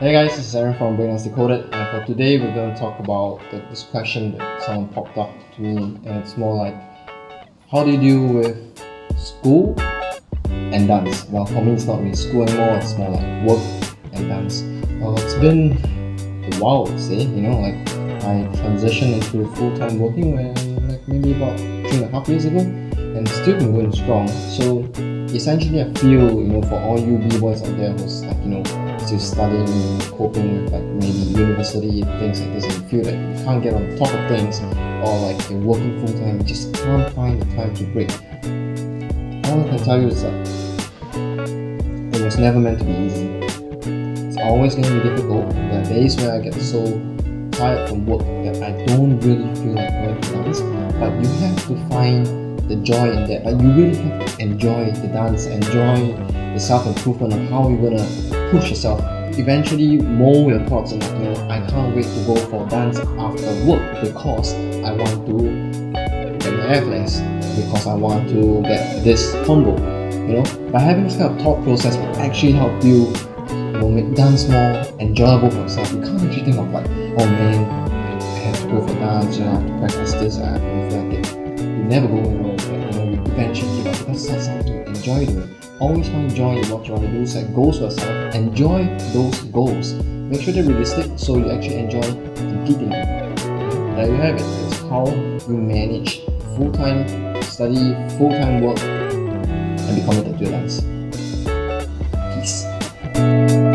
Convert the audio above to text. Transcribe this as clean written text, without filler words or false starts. Hey guys, this is Aaron from Brains Decoded, and for today we're going to talk about this question that someone popped up to me, and it's more like, how do you deal with school and dance? Well, for me it's not really school anymore, it's more like work and dance. Well, it's been a while, I would say, you know, like I transitioned into full-time working where like maybe about 3.5 years ago, and still been going strong. So essentially I feel, you know, for all you B-boys out there who's like, you know, still studying and coping with like maybe university and things like this, and you feel like you can't get on top of things, or like you're working full-time, you just can't find the time to break. All I can tell you is that it was never meant to be easy. It's always going to be difficult. There are days where I get so tired from work that I don't really feel like going to dance, but you have to find the joy in that. But you really have to enjoy the dance, enjoy the self-improvement of how you're gonna push yourself. Eventually mold your thoughts and like, you know, I can't wait to go for dance after work because I want to get my airplanes, because I want to get this combo, you know. By having this kind of thought process will actually help you, you know, make dance more enjoyable for yourself. You can't actually think of like, oh man, I have to go for dance, you know, I have to practice this, I have to feel like it. You never go anywhere, you know, you eventually give up, because that's something you enjoy doing. Always find joy in what you want to do, set goals for yourself, enjoy those goals. Make sure they're realistic so you actually enjoy completing them. There you have it, it's how you manage full-time study, full-time work, and be committed to your dance. Peace.